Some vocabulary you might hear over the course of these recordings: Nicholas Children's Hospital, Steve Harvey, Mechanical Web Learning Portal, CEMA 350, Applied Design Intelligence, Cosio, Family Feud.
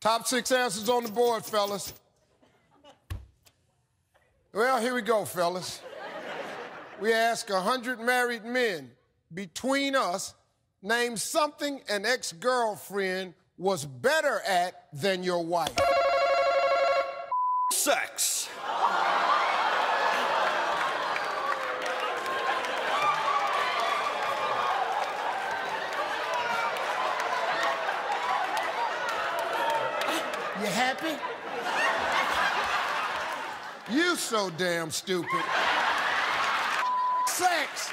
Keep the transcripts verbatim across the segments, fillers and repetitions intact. Top six answers on the board, fellas. Well, here we go, fellas. We ask one hundred married men between us, name something an ex-girlfriend was better at than your wife. Sex. You happy? You so damn stupid. Sex.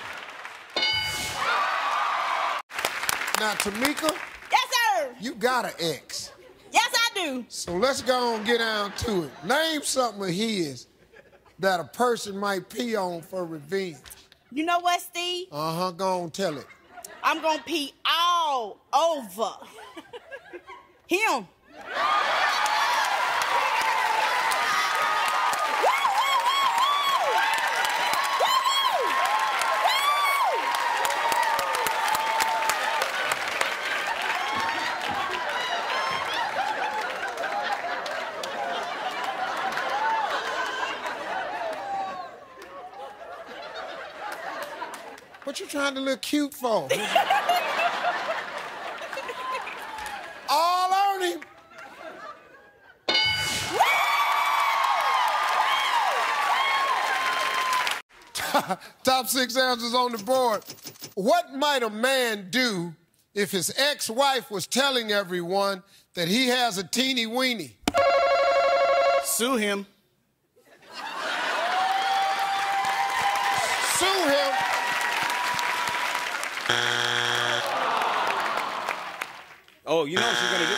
Now, Tamika. Yes, sir. You got an ex. Yes, I do. So let's go and get down to it. Name something of his that a person might pee on for revenge. You know what, Steve? Uh-huh, go on, tell it. I'm gonna pee all over him. What you trying to look cute for? All on him. Top six answers on the board. What might a man do if his ex-wife was telling everyone that he has a teeny weenie? Sue him. Sue him. Oh, you know what she's gonna do?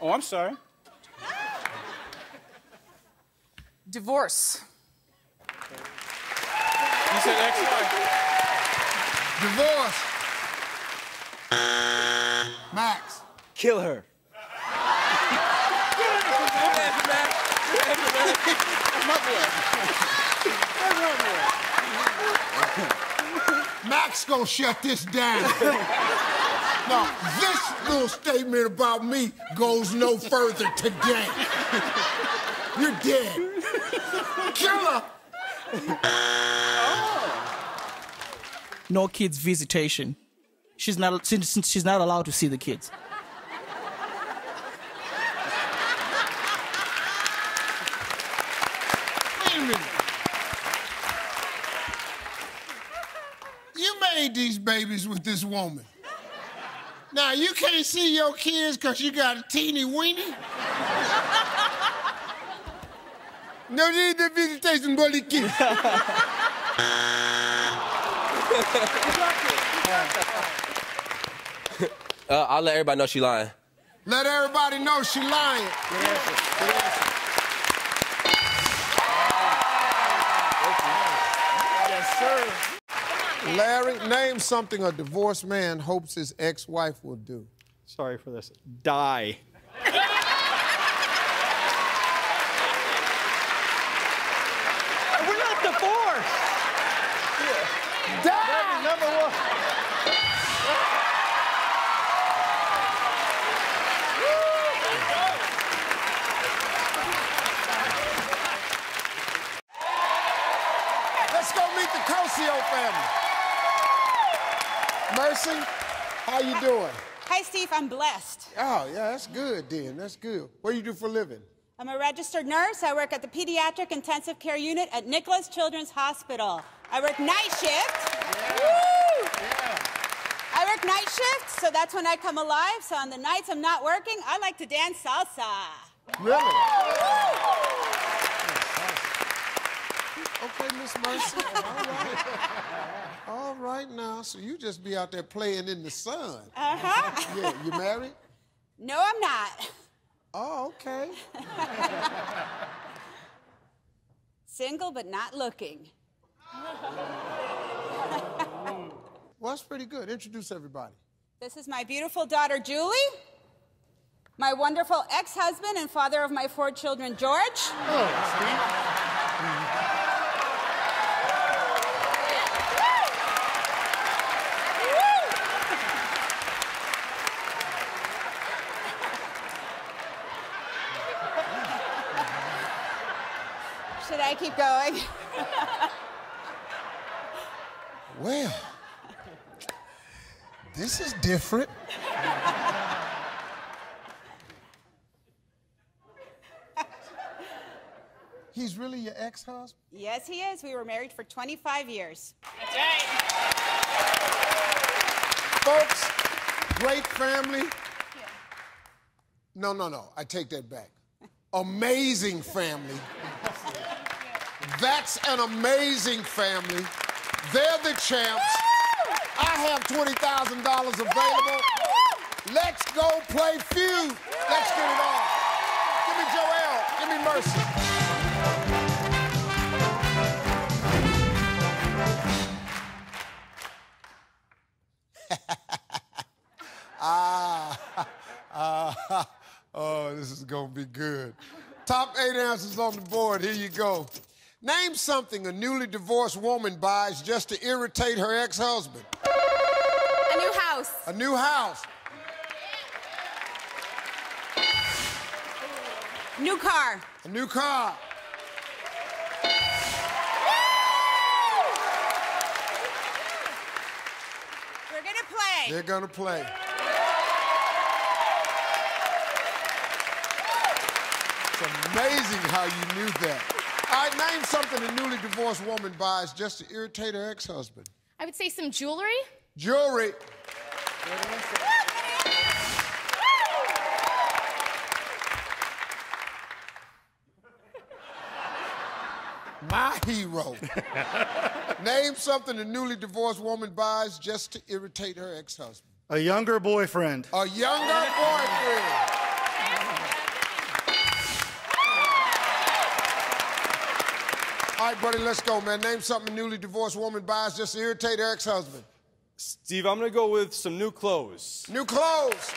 Oh, I'm sorry. Divorce. You said ex-wife. Divorce. Max. Kill her. Max gonna shut this down. Now, this little statement about me goes no further today. You're dead. Killer! Oh. No kids visitation. She's not, since she's not allowed to see the kids. Wait a minute. You made these babies with this woman. Now, you can't see your kids because you got a teeny weenie? No need the visitation, buddy kids. uh, I'll let everybody know she lying. Let everybody know she lying. Good answer. Good answer. Yes, sir. Larry, name something a divorced man hopes his ex-wife will do. Sorry for this. Die. We're not divorced. Yeah. Die. That's number one. Let's go meet the Cosio family. Mercy, how you doing? Hi, Steve. I'm blessed. Oh, yeah, that's good, then. That's good. What do you do for a living? I'm a registered nurse. I work at the Pediatric Intensive Care Unit at Nicholas Children's Hospital. I work night shift. Yeah. Woo! Yeah. I work night shift, so that's when I come alive. So on the nights I'm not working, I like to dance salsa. Really? Woo! Okay, Miss Mercy. All right. All right now, so you just be out there playing in the sun. Uh-huh. Yeah, you married? No, I'm not. Oh, okay. Single but not looking. Well, that's pretty good. Introduce everybody. This is my beautiful daughter, Julie. My wonderful ex-husband and father of my four children, George. Oh, Steve. Okay, keep going. Well, this is different. He's really your ex-husband? Yes, he is. We were married for twenty-five years. That's right. Folks, great family. Yeah. No, no, no. I take that back. Amazing family. That's an amazing family. They're the champs. Woo! I have twenty thousand dollars available. Woo! Let's go play Feud. Let's get it on. Give me Joelle. Give me Mercy. Ah, ah, oh, this is gonna be good. Top eight answers on the board, here you go. Name something a newly divorced woman buys just to irritate her ex-husband. A new house. A new house. New car. A new car. Woo! We're gonna play. They're gonna play. Amazing how you knew that. All right, name something a newly divorced woman buys just to irritate her ex-husband. I would say some jewelry. Jewelry. My hero. Name something a newly divorced woman buys just to irritate her ex-husband. A younger boyfriend. A younger boyfriend. All right, buddy, let's go, man. Name something a newly divorced woman buys just to irritate her ex-husband. Steve, I'm gonna go with some new clothes. New clothes!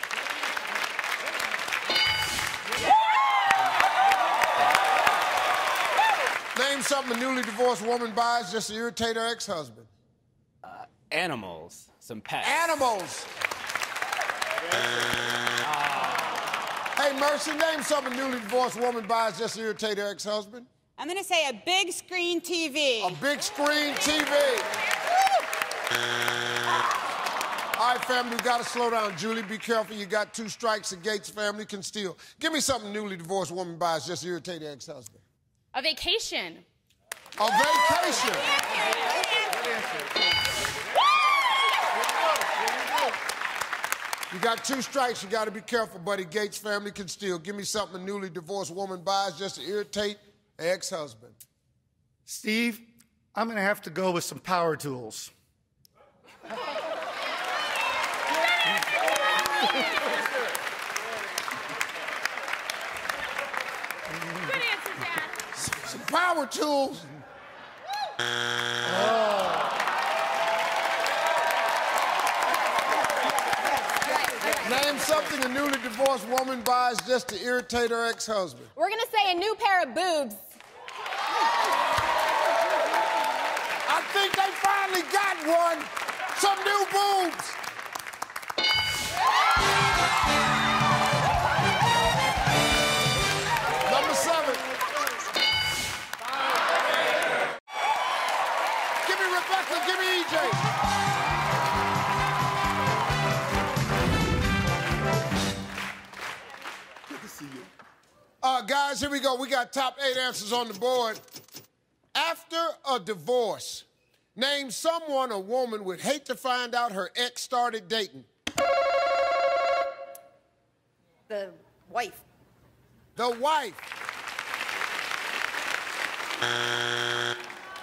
Name something a newly divorced woman buys just to irritate her ex-husband. Uh, animals. Some pets. Animals! Hey, Mercy, name something a newly divorced woman buys just to irritate her ex-husband. I'm gonna say a big screen T V. A big screen T V. All right, family, we gotta slow down. Julie, be careful. You got two strikes. The Gates family can steal. Give me something newly divorced woman buys just to irritate her ex-husband. A vacation. A Woo! Vacation. You got two strikes. You gotta be careful, buddy. Gates family can steal. Give me something a newly divorced woman buys just to irritate ex-husband. Steve, I'm gonna have to go with some power tools. Good answer, Dad. Some power tools. Oh. Name something a newly divorced woman buys just to irritate her ex-husband. We're gonna say a new pair of boobs. I think they finally got one. Some new boobs. Number seven. Give me Rebecca, give me E J. Uh, guys, here we go. We got top eight answers on the board. After a divorce, name someone a woman would hate to find out her ex started dating. The wife. The wife.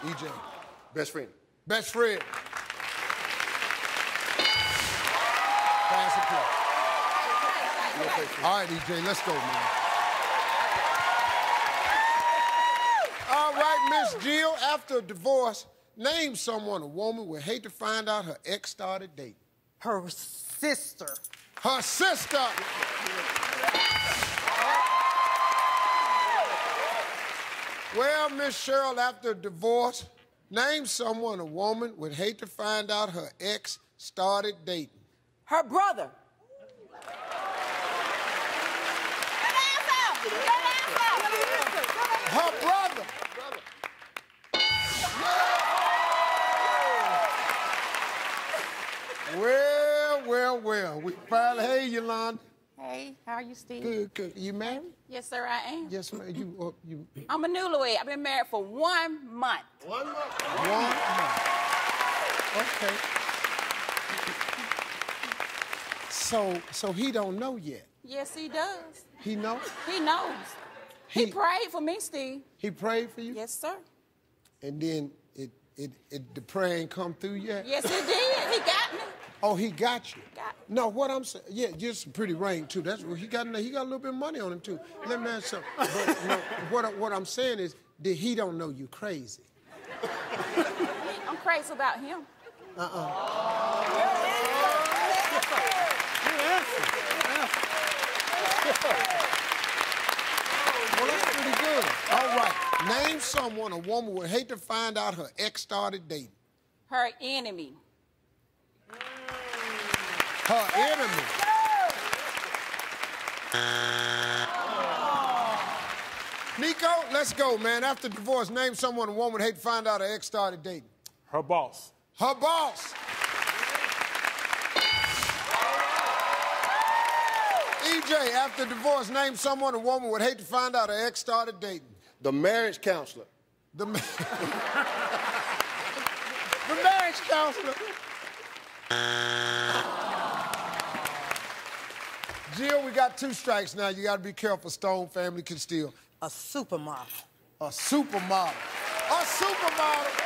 E J. Best friend. Best friend. Pass it to. All right, E J, let's go, man. All right, Miss Jill, after a divorce, name someone a woman would hate to find out her ex started dating. Her sister. Her sister! Well, Miss Cheryl, after a divorce, name someone a woman would hate to find out her ex started dating. Her brother. Her brother. We finally, hey, Yolanda. Hey, how are you, Steve? Good, good. You married? Yes, sir, I am. Yes, ma'am. You, uh, you. I'm a newlywed. I've been married for one month. One month. One month. Okay. So, so he don't know yet. Yes, he does. He knows. He knows. He, he prayed for me, Steve. He prayed for you. Yes, sir. And then it, it, it, the praying come through yet? Yes, it did. He got me. Oh, he got you. Got me. No, what I'm saying, yeah, just some pretty ring too. That's what he got. He got a little bit of money on him too. Let me ask you something. But, no, what, what I'm saying is that he don't know you crazy. I'm crazy about him. Uh uh. Oh. Well, that's pretty good. All right. Name someone a woman would hate to find out her ex started dating. Her enemy. Her enemy. Nico, let's go, man. After divorce, name someone a woman would hate to find out her ex started dating. Her boss. Her boss. E J, after divorce, name someone a woman would hate to find out her ex started dating. The marriage counselor. The, ma the marriage counselor. Jill, we got two strikes now. You got to be careful. Stone family can steal. A supermodel. A supermodel. A supermodel.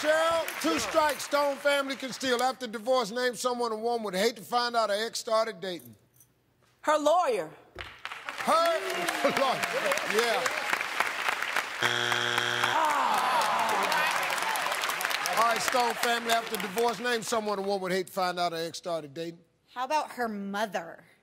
Cheryl, two strikes, Stone family can steal. After divorce, name someone a woman would hate to find out her ex started dating. Her lawyer. Her lawyer. Yeah. Oh. All right, Stone family, after divorce, name someone a woman would hate to find out her ex started dating. How about her mother?